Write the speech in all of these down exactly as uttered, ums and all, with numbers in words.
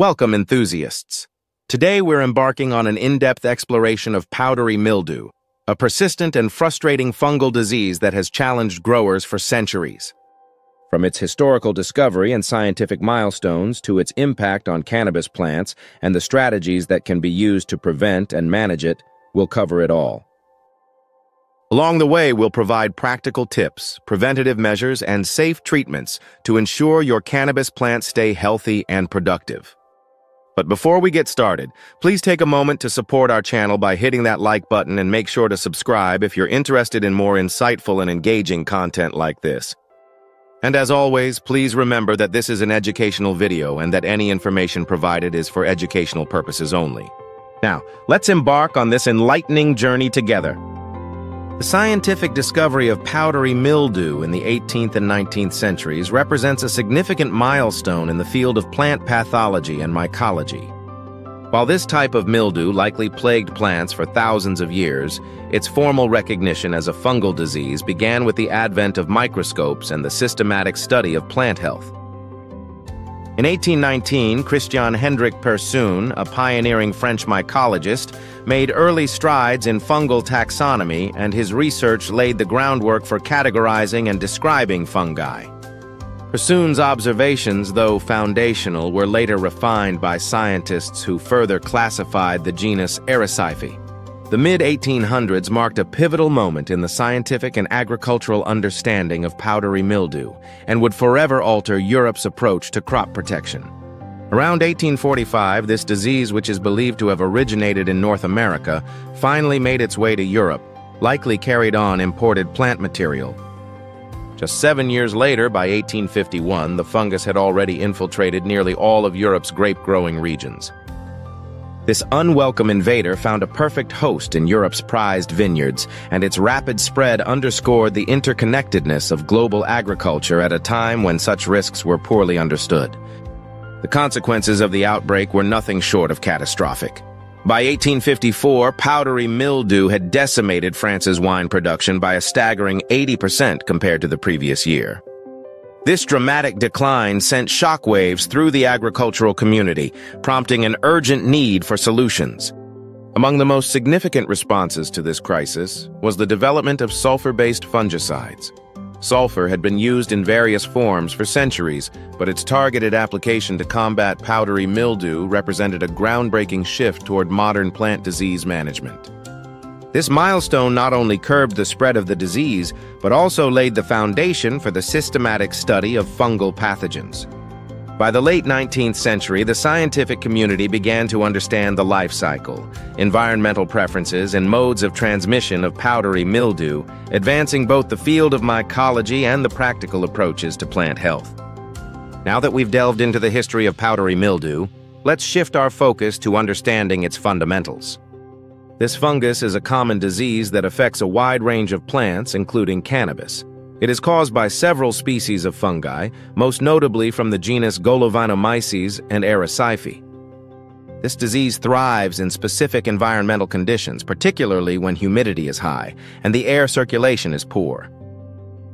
Welcome, enthusiasts. Today we're embarking on an in-depth exploration of powdery mildew, a persistent and frustrating fungal disease that has challenged growers for centuries. From its historical discovery and scientific milestones to its impact on cannabis plants and the strategies that can be used to prevent and manage it, we'll cover it all. Along the way, we'll provide practical tips, preventative measures, and safe treatments to ensure your cannabis plants stay healthy and productive. But before we get started, please take a moment to support our channel by hitting that like button and make sure to subscribe if you're interested in more insightful and engaging content like this. And as always, please remember that this is an educational video and that any information provided is for educational purposes only. Now, let's embark on this enlightening journey together. The scientific discovery of powdery mildew in the eighteenth and nineteenth centuries represents a significant milestone in the field of plant pathology and mycology. While this type of mildew likely plagued plants for thousands of years, its formal recognition as a fungal disease began with the advent of microscopes and the systematic study of plant health. In eighteen nineteen, Christiaan Hendrik Persoon, a pioneering French mycologist, made early strides in fungal taxonomy, and his research laid the groundwork for categorizing and describing fungi. Persoon's observations, though foundational, were later refined by scientists who further classified the genus Erysiphe. The mid eighteen hundreds marked a pivotal moment in the scientific and agricultural understanding of powdery mildew and would forever alter Europe's approach to crop protection. Around eighteen forty-five, this disease, which is believed to have originated in North America, finally made its way to Europe, likely carried on imported plant material. Just seven years later, by eighteen fifty-one, the fungus had already infiltrated nearly all of Europe's grape-growing regions. This unwelcome invader found a perfect host in Europe's prized vineyards, and its rapid spread underscored the interconnectedness of global agriculture at a time when such risks were poorly understood. The consequences of the outbreak were nothing short of catastrophic. By eighteen fifty-four, powdery mildew had decimated France's wine production by a staggering eighty percent compared to the previous year. This dramatic decline sent shockwaves through the agricultural community, prompting an urgent need for solutions. Among the most significant responses to this crisis was the development of sulfur-based fungicides. Sulfur had been used in various forms for centuries, but its targeted application to combat powdery mildew represented a groundbreaking shift toward modern plant disease management. This milestone not only curbed the spread of the disease, but also laid the foundation for the systematic study of fungal pathogens. By the late nineteenth century, the scientific community began to understand the life cycle, environmental preferences, and modes of transmission of powdery mildew, advancing both the field of mycology and the practical approaches to plant health. Now that we've delved into the history of powdery mildew, let's shift our focus to understanding its fundamentals. This fungus is a common disease that affects a wide range of plants, including cannabis. It is caused by several species of fungi, most notably from the genus Golovinomyces and Erysiphe. This disease thrives in specific environmental conditions, particularly when humidity is high and the air circulation is poor.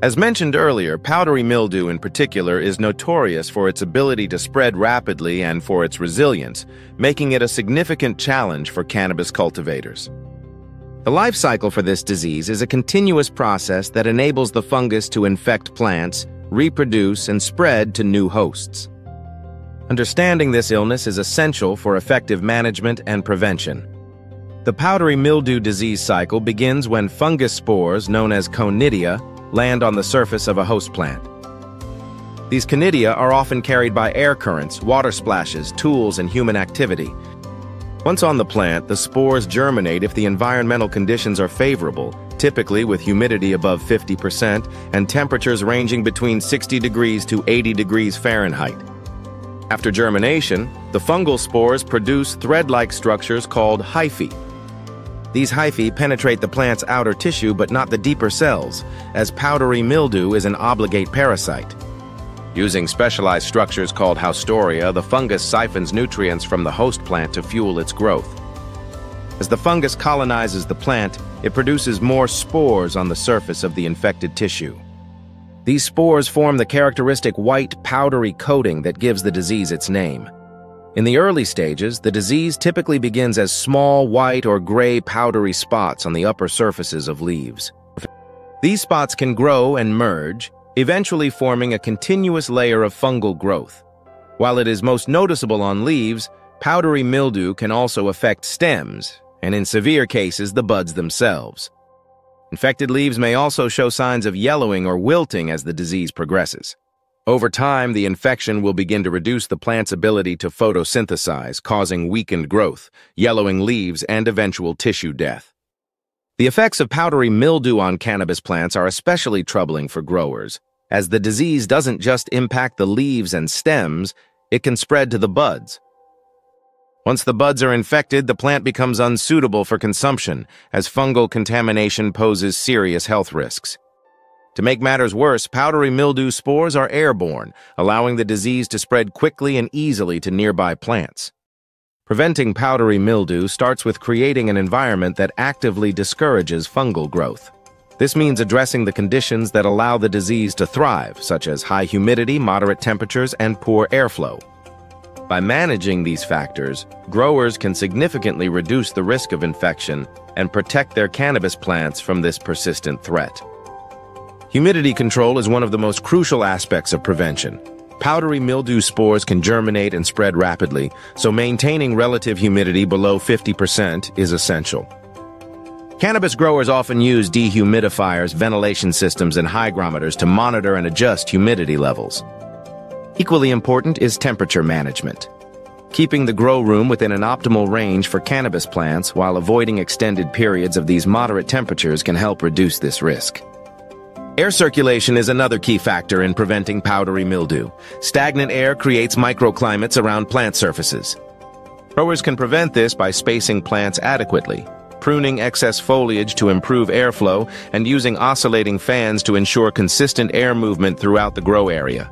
As mentioned earlier, powdery mildew in particular is notorious for its ability to spread rapidly and for its resilience, making it a significant challenge for cannabis cultivators. The life cycle for this disease is a continuous process that enables the fungus to infect plants, reproduce, and spread to new hosts. Understanding this illness is essential for effective management and prevention. The powdery mildew disease cycle begins when fungus spores, known as conidia, land on the surface of a host plant. These conidia are often carried by air currents, water splashes, tools, and human activity. Once on the plant, the spores germinate if the environmental conditions are favorable, typically with humidity above fifty percent and temperatures ranging between sixty degrees to eighty degrees Fahrenheit. After germination, the fungal spores produce thread-like structures called hyphae. These hyphae penetrate the plant's outer tissue but not the deeper cells, as powdery mildew is an obligate parasite. Using specialized structures called haustoria, the fungus siphons nutrients from the host plant to fuel its growth. As the fungus colonizes the plant, it produces more spores on the surface of the infected tissue. These spores form the characteristic white, powdery coating that gives the disease its name. In the early stages, the disease typically begins as small, white or gray powdery spots on the upper surfaces of leaves. These spots can grow and merge, eventually forming a continuous layer of fungal growth. While it is most noticeable on leaves, powdery mildew can also affect stems, and in severe cases, the buds themselves. Infected leaves may also show signs of yellowing or wilting as the disease progresses. Over time, the infection will begin to reduce the plant's ability to photosynthesize, causing weakened growth, yellowing leaves, and eventual tissue death. The effects of powdery mildew on cannabis plants are especially troubling for growers, as the disease doesn't just impact the leaves and stems, it can spread to the buds. Once the buds are infected, the plant becomes unsuitable for consumption, as fungal contamination poses serious health risks. To make matters worse, powdery mildew spores are airborne, allowing the disease to spread quickly and easily to nearby plants. Preventing powdery mildew starts with creating an environment that actively discourages fungal growth. This means addressing the conditions that allow the disease to thrive, such as high humidity, moderate temperatures, and poor airflow. By managing these factors, growers can significantly reduce the risk of infection and protect their cannabis plants from this persistent threat. Humidity control is one of the most crucial aspects of prevention. Powdery mildew spores can germinate and spread rapidly, so maintaining relative humidity below fifty percent is essential. Cannabis growers often use dehumidifiers, ventilation systems, and hygrometers to monitor and adjust humidity levels. Equally important is temperature management. Keeping the grow room within an optimal range for cannabis plants while avoiding extended periods of these moderate temperatures can help reduce this risk. Air circulation is another key factor in preventing powdery mildew. Stagnant air creates microclimates around plant surfaces. Growers can prevent this by spacing plants adequately, pruning excess foliage to improve airflow, and using oscillating fans to ensure consistent air movement throughout the grow area.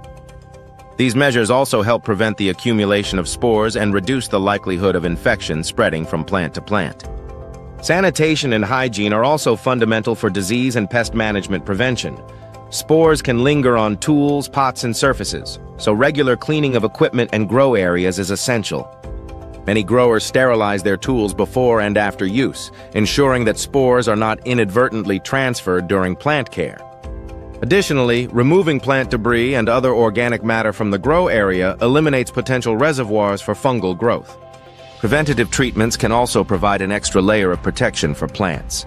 These measures also help prevent the accumulation of spores and reduce the likelihood of infection spreading from plant to plant. Sanitation and hygiene are also fundamental for disease and pest management prevention. Spores can linger on tools, pots, and surfaces, so regular cleaning of equipment and grow areas is essential. Many growers sterilize their tools before and after use, ensuring that spores are not inadvertently transferred during plant care. Additionally, removing plant debris and other organic matter from the grow area eliminates potential reservoirs for fungal growth. Preventative treatments can also provide an extra layer of protection for plants.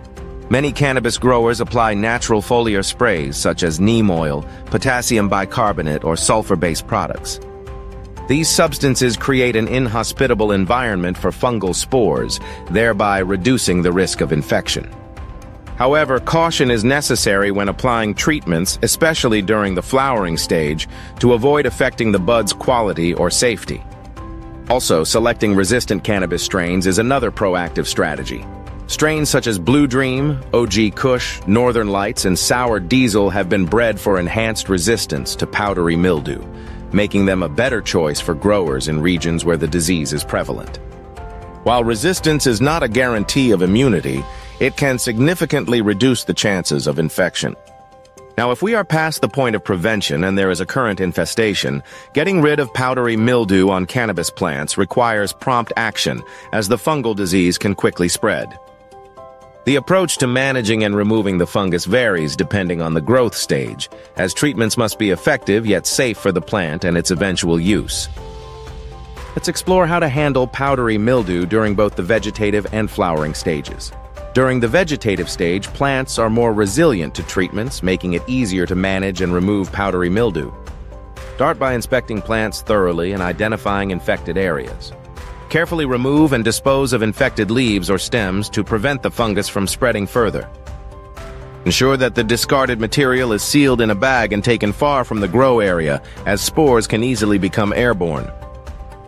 Many cannabis growers apply natural foliar sprays such as neem oil, potassium bicarbonate, or sulfur-based products. These substances create an inhospitable environment for fungal spores, thereby reducing the risk of infection. However, caution is necessary when applying treatments, especially during the flowering stage, to avoid affecting the bud's quality or safety. Also, selecting resistant cannabis strains is another proactive strategy. Strains such as Blue Dream, O G Kush, Northern Lights, and Sour Diesel have been bred for enhanced resistance to powdery mildew, making them a better choice for growers in regions where the disease is prevalent. While resistance is not a guarantee of immunity, it can significantly reduce the chances of infection. Now, if we are past the point of prevention and there is a current infestation, getting rid of powdery mildew on cannabis plants requires prompt action, as the fungal disease can quickly spread. The approach to managing and removing the fungus varies depending on the growth stage, as treatments must be effective yet safe for the plant and its eventual use. Let's explore how to handle powdery mildew during both the vegetative and flowering stages. During the vegetative stage, plants are more resilient to treatments, making it easier to manage and remove powdery mildew. Start by inspecting plants thoroughly and identifying infected areas. Carefully remove and dispose of infected leaves or stems to prevent the fungus from spreading further. Ensure that the discarded material is sealed in a bag and taken far from the grow area, as spores can easily become airborne.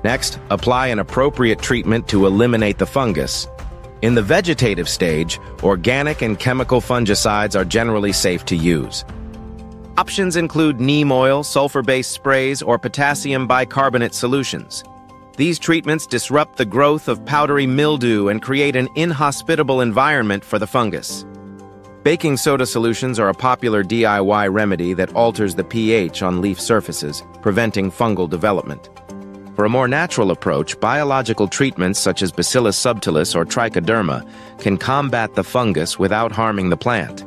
Next, apply an appropriate treatment to eliminate the fungus. In the vegetative stage, organic and chemical fungicides are generally safe to use. Options include neem oil, sulfur-based sprays, or potassium bicarbonate solutions. These treatments disrupt the growth of powdery mildew and create an inhospitable environment for the fungus. Baking soda solutions are a popular D I Y remedy that alters the pH on leaf surfaces, preventing fungal development. For a more natural approach, biological treatments such as Bacillus subtilis or Trichoderma can combat the fungus without harming the plant.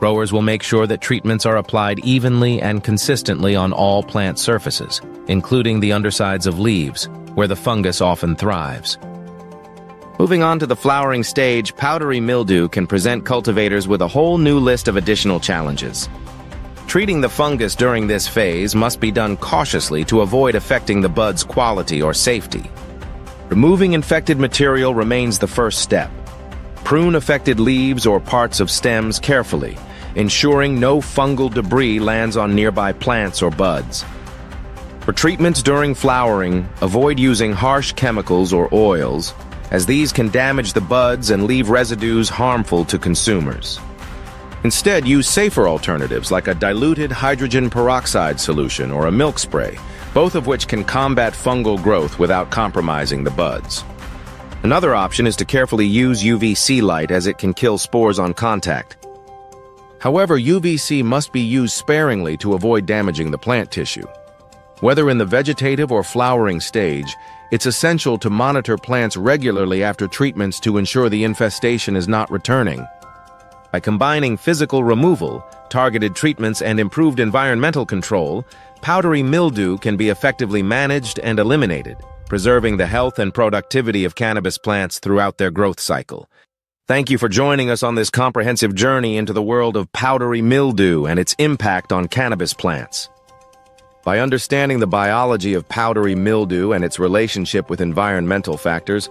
Growers will make sure that treatments are applied evenly and consistently on all plant surfaces, including the undersides of leaves, where the fungus often thrives. Moving on to the flowering stage, powdery mildew can present cultivators with a whole new list of additional challenges. Treating the fungus during this phase must be done cautiously to avoid affecting the bud's quality or safety. Removing infected material remains the first step. Prune affected leaves or parts of stems carefully, ensuring no fungal debris lands on nearby plants or buds. For treatments during flowering, avoid using harsh chemicals or oils, as these can damage the buds and leave residues harmful to consumers. Instead, use safer alternatives like a diluted hydrogen peroxide solution or a milk spray, both of which can combat fungal growth without compromising the buds. Another option is to carefully use U V C light, as it can kill spores on contact. However, U V C must be used sparingly to avoid damaging the plant tissue. Whether in the vegetative or flowering stage, it's essential to monitor plants regularly after treatments to ensure the infestation is not returning. By combining physical removal, targeted treatments, and improved environmental control, powdery mildew can be effectively managed and eliminated, preserving the health and productivity of cannabis plants throughout their growth cycle. Thank you for joining us on this comprehensive journey into the world of powdery mildew and its impact on cannabis plants. By understanding the biology of powdery mildew and its relationship with environmental factors,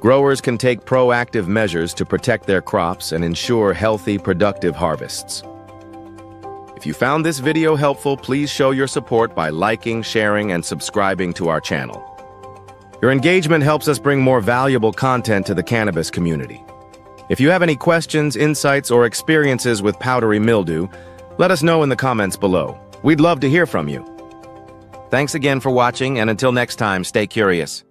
growers can take proactive measures to protect their crops and ensure healthy, productive harvests. If you found this video helpful, please show your support by liking, sharing, and subscribing to our channel. Your engagement helps us bring more valuable content to the cannabis community. If you have any questions, insights, or experiences with powdery mildew, let us know in the comments below. We'd love to hear from you. Thanks again for watching, and until next time, stay curious.